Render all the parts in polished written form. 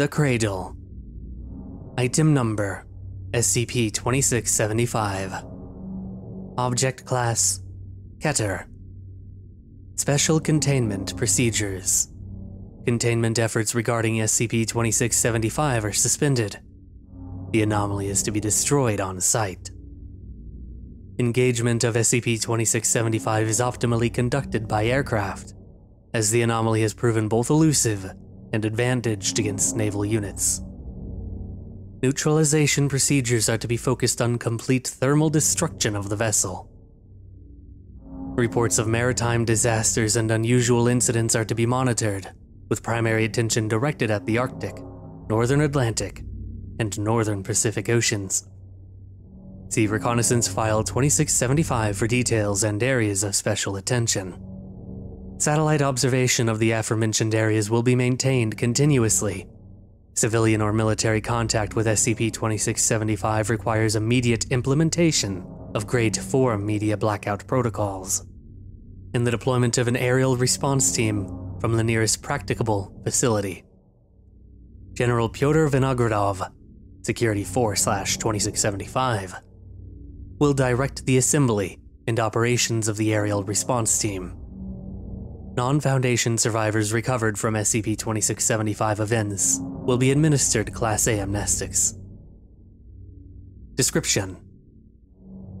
The Cradle. Item number, SCP-2675. Object class, Keter. Special containment procedures. Containment efforts regarding SCP-2675 are suspended. The anomaly is to be destroyed on sight. Engagement of SCP-2675 is optimally conducted by aircraft, as the anomaly has proven both elusive and advantaged against naval units. Neutralization procedures are to be focused on complete thermal destruction of the vessel. Reports of maritime disasters and unusual incidents are to be monitored, with primary attention directed at the Arctic, Northern Atlantic, and Northern Pacific Oceans. See Reconnaissance File 2675 for details and areas of special attention. Satellite observation of the aforementioned areas will be maintained continuously. Civilian or military contact with SCP-2675 requires immediate implementation of Grade 4 media blackout protocols, and the deployment of an aerial response team from the nearest practicable facility. General Pyotr Vinogradov, Security 4/2675, will direct the assembly and operations of the aerial response team. Non-Foundation survivors recovered from SCP-2675 events will be administered Class A amnestics. Description: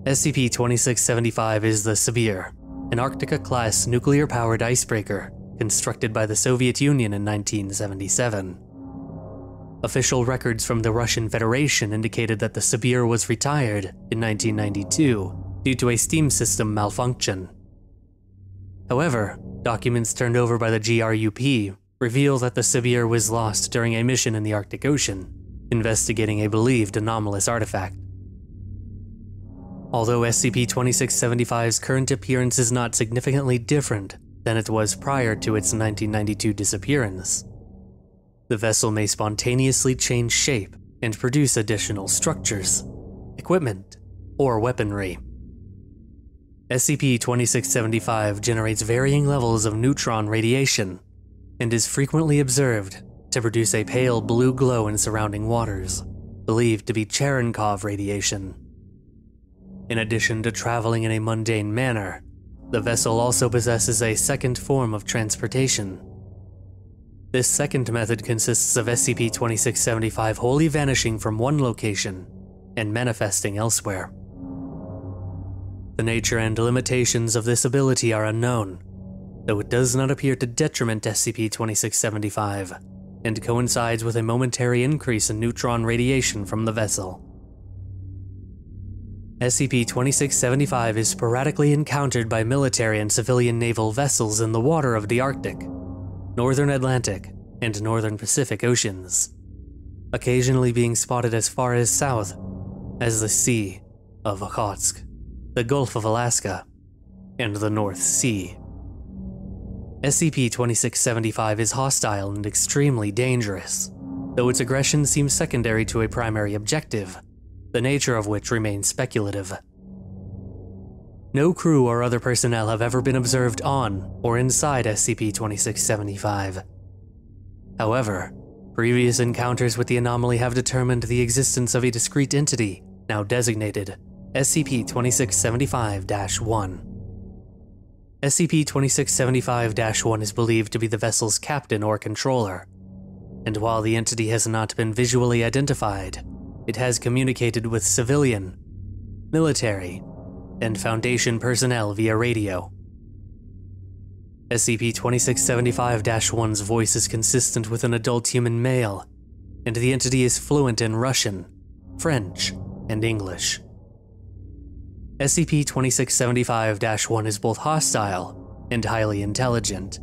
SCP-2675 is the Sevier, an Arctica-class nuclear-powered icebreaker constructed by the Soviet Union in 1977. Official records from the Russian Federation indicated that the Sibir was retired in 1992 due to a steam system malfunction. However, documents turned over by the GRUP reveal that the Sibir was lost during a mission in the Arctic Ocean, investigating a believed anomalous artifact. Although SCP-2675's current appearance is not significantly different than it was prior to its 1992 disappearance, the vessel may spontaneously change shape and produce additional structures, equipment, or weaponry. SCP-2675 generates varying levels of neutron radiation and is frequently observed to produce a pale blue glow in surrounding waters, believed to be Cherenkov radiation. In addition to traveling in a mundane manner, the vessel also possesses a second form of transportation. This second method consists of SCP-2675 wholly vanishing from one location and manifesting elsewhere. The nature and limitations of this ability are unknown, though it does not appear to detriment SCP-2675 and coincides with a momentary increase in neutron radiation from the vessel. SCP-2675 is sporadically encountered by military and civilian naval vessels in the water of the Arctic, Northern Atlantic, and Northern Pacific Oceans, occasionally being spotted as far as south as the Sea of Okhotsk, the Gulf of Alaska, and the North Sea. SCP-2675 is hostile and extremely dangerous, though its aggression seems secondary to a primary objective, the nature of which remains speculative. No crew or other personnel have ever been observed on or inside SCP-2675. However, previous encounters with the anomaly have determined the existence of a discrete entity now designated SCP-2675-1. SCP-2675-1 is believed to be the vessel's captain or controller, and while the entity has not been visually identified, it has communicated with civilian, military, and Foundation personnel via radio. SCP-2675-1's voice is consistent with an adult human male, and the entity is fluent in Russian, French, and English. SCP-2675-1 is both hostile and highly intelligent,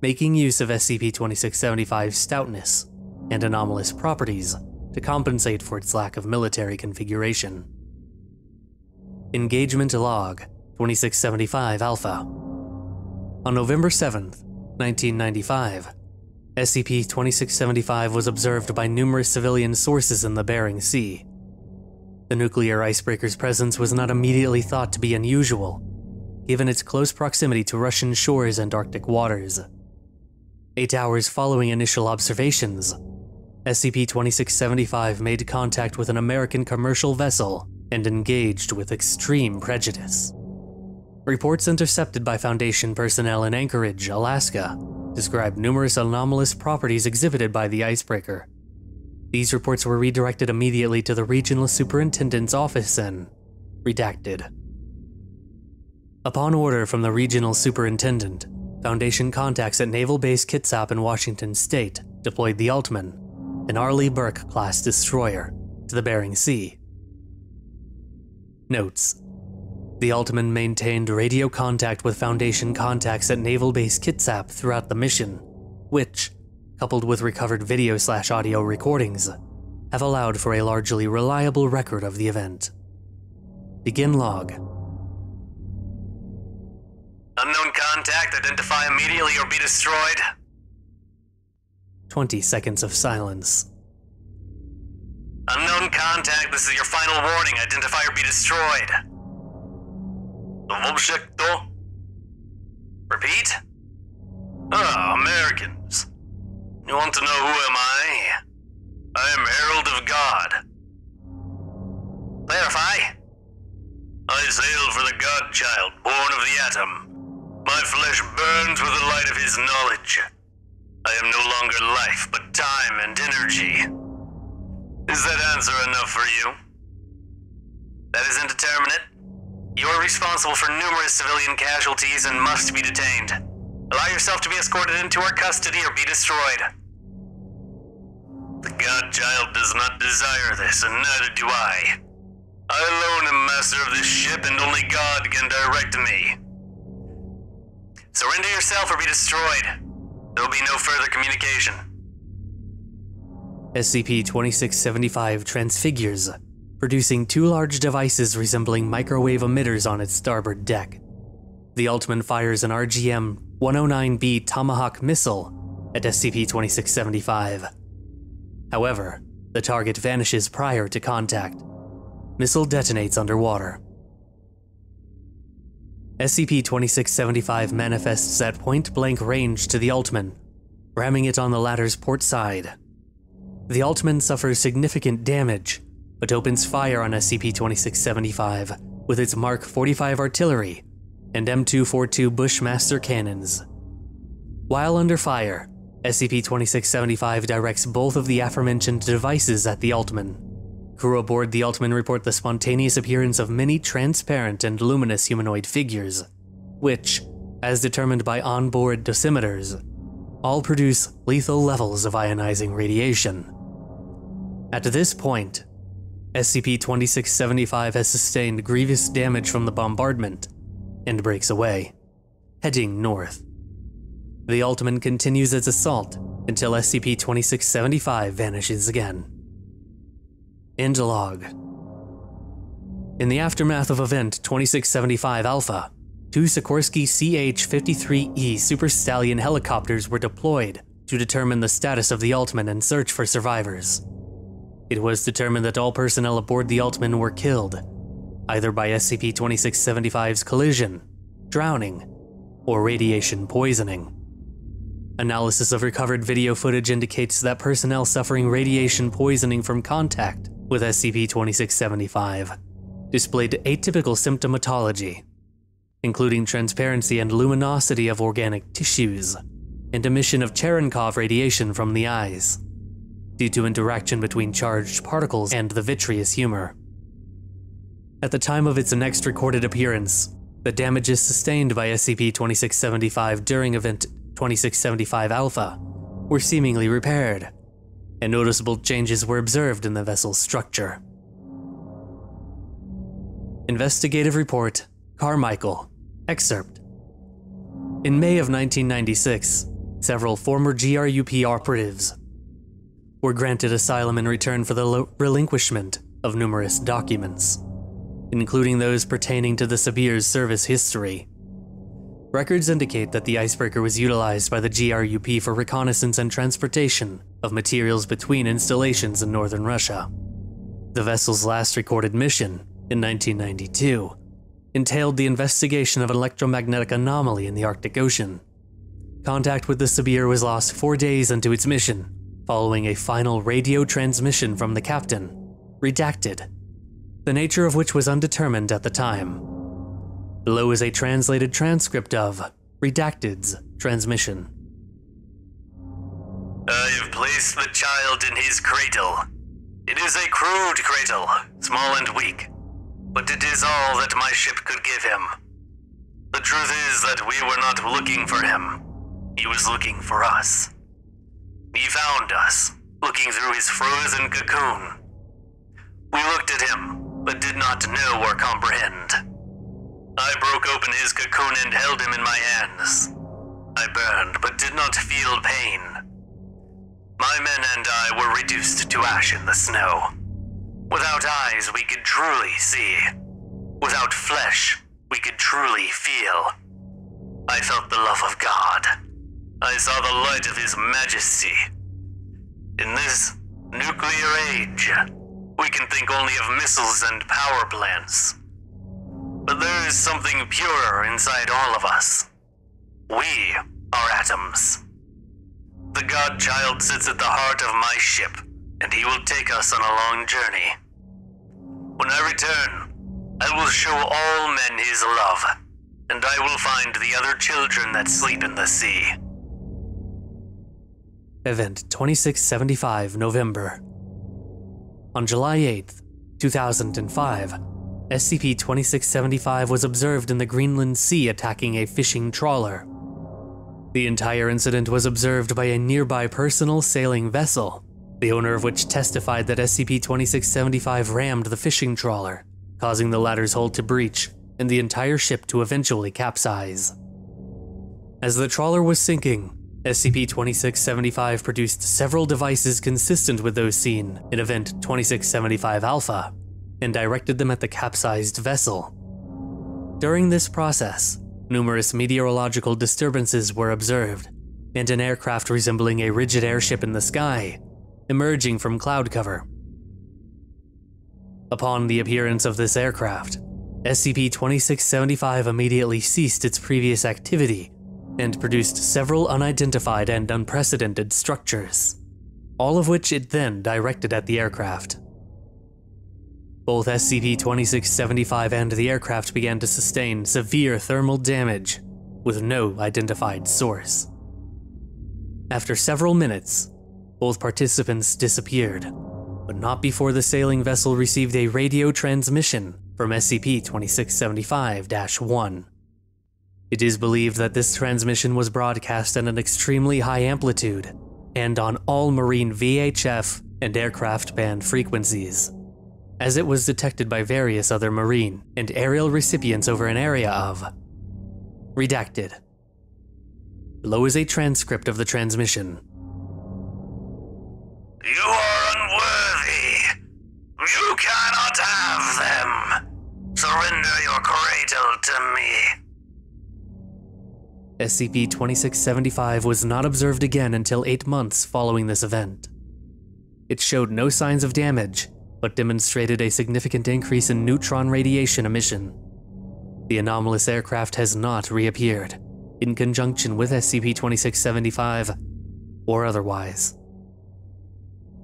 making use of SCP-2675's stoutness and anomalous properties to compensate for its lack of military configuration. Engagement Log 2675 Alpha. On November 7th, 1995, SCP-2675 was observed by numerous civilian sources in the Bering Sea. The nuclear icebreaker's presence was not immediately thought to be unusual, given its close proximity to Russian shores and Arctic waters. 8 hours following initial observations, SCP-2675 made contact with an American commercial vessel and engaged with extreme prejudice. Reports intercepted by Foundation personnel in Anchorage, Alaska, described numerous anomalous properties exhibited by the icebreaker. These reports were redirected immediately to the regional superintendent's office and redacted. Upon order from the regional superintendent, Foundation contacts at Naval Base Kitsap in Washington State deployed the Altman, an Arleigh Burke-class destroyer, to the Bering Sea. Notes: the Altman maintained radio contact with Foundation contacts at Naval Base Kitsap throughout the mission, which, coupled with recovered video/audio recordings, have allowed for a largely reliable record of the event. Begin log. Unknown contact, identify immediately or be destroyed. 20 seconds of silence. Unknown contact, this is your final warning, identify or be destroyed. Repeat? Ah, Americans. You want to know who am I? I am Herald of God. Clarify? I sail for the Godchild, born of the atom. My flesh burns with the light of his knowledge. I am no longer life, but time and energy. Is that answer enough for you? That is indeterminate. You are responsible for numerous civilian casualties and must be detained. Allow yourself to be escorted into our custody or be destroyed. The Godchild does not desire this, and neither do I. I alone am master of this ship, and only God can direct me. Surrender yourself or be destroyed. There will be no further communication. SCP-2675 transfigures, producing two large devices resembling microwave emitters on its starboard deck. The Altman fires an RGM 109B Tomahawk missile at SCP-2675. However, the target vanishes prior to contact. Missile detonates underwater. SCP-2675 manifests at point-blank range to the Altman, ramming it on the latter's port side. The Altman suffers significant damage, but opens fire on SCP-2675 with its Mark 45 artillery and M242 Bushmaster cannons. While under fire, SCP-2675 directs both of the aforementioned devices at the Altman. Crew aboard the Altman report the spontaneous appearance of many transparent and luminous humanoid figures, which, as determined by onboard dosimeters, all produce lethal levels of ionizing radiation. At this point, SCP-2675 has sustained grievous damage from the bombardment and breaks away, heading north. The Altman continues its assault until SCP-2675 vanishes again. End log. In the aftermath of Event 2675 Alpha, two Sikorsky CH-53E Super Stallion helicopters were deployed to determine the status of the Altman and search for survivors. It was determined that all personnel aboard the Altman were killed, either by SCP-2675's collision, drowning, or radiation poisoning. Analysis of recovered video footage indicates that personnel suffering radiation poisoning from contact with SCP-2675 displayed atypical symptomatology, including transparency and luminosity of organic tissues, and emission of Cherenkov radiation from the eyes, due to interaction between charged particles and the vitreous humor. At the time of its next recorded appearance, the damages sustained by SCP-2675 during Event 2675 Alpha were seemingly repaired, and noticeable changes were observed in the vessel's structure. Investigative Report Carmichael, excerpt. In May of 1996, several former GRUP operatives were granted asylum in return for the relinquishment of numerous documents, including those pertaining to the Sibir's service history. Records indicate that the icebreaker was utilized by the GRUP for reconnaissance and transportation of materials between installations in northern Russia. The vessel's last recorded mission, in 1992, entailed the investigation of an electromagnetic anomaly in the Arctic Ocean. Contact with the Sibir was lost 4 days into its mission, following a final radio transmission from the captain, redacted, the nature of which was undetermined at the time. Below is a translated transcript of Redacted's transmission. I've placed the child in his cradle. It is a crude cradle, small and weak, but it is all that my ship could give him. The truth is that we were not looking for him. He was looking for us. He found us, looking through his frozen cocoon. We looked at him, but did not know or comprehend. I broke open his cocoon and held him in my hands. I burned, but did not feel pain. My men and I were reduced to ash in the snow. Without eyes, we could truly see. Without flesh, we could truly feel. I felt the love of God. I saw the light of His majesty. In this nuclear age, we can think only of missiles and power plants. But there is something purer inside all of us. We are atoms. The God-child sits at the heart of my ship, and he will take us on a long journey. When I return, I will show all men his love, and I will find the other children that sleep in the sea. Event 2675, November. On July 8th, 2005, SCP-2675 was observed in the Greenland Sea attacking a fishing trawler. The entire incident was observed by a nearby personal sailing vessel, the owner of which testified that SCP-2675 rammed the fishing trawler, causing the latter's hull to breach and the entire ship to eventually capsize. As the trawler was sinking, SCP-2675 produced several devices consistent with those seen in Event 2675-Alpha, and directed them at the capsized vessel. During this process, numerous meteorological disturbances were observed, and an aircraft resembling a rigid airship in the sky, emerging from cloud cover. Upon the appearance of this aircraft, SCP-2675 immediately ceased its previous activity and produced several unidentified and unprecedented structures, all of which it then directed at the aircraft. Both SCP-2675 and the aircraft began to sustain severe thermal damage, with no identified source. After several minutes, both participants disappeared, but not before the sailing vessel received a radio transmission from SCP-2675-1. It is believed that this transmission was broadcast at an extremely high amplitude, and on all marine VHF and aircraft band frequencies, as it was detected by various other marine and aerial recipients over an area of Redacted. Below is a transcript of the transmission. You are unworthy. You cannot have them. Surrender your cradle to me. SCP-2675 was not observed again until 8 months following this event. It showed no signs of damage, but demonstrated a significant increase in neutron radiation emission. The anomalous aircraft has not reappeared, in conjunction with SCP-2675, or otherwise.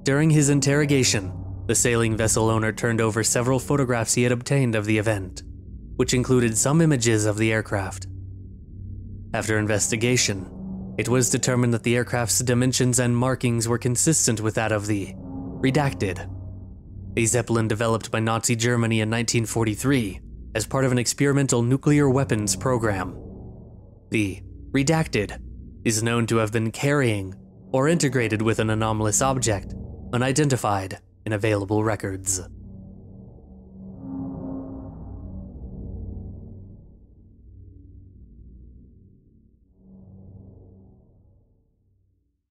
During his interrogation, the sailing vessel owner turned over several photographs he had obtained of the event, which included some images of the aircraft. After investigation, it was determined that the aircraft's dimensions and markings were consistent with that of the Redacted, a Zeppelin developed by Nazi Germany in 1943 as part of an experimental nuclear weapons program. The Redacted is known to have been carrying or integrated with an anomalous object, unidentified in available records.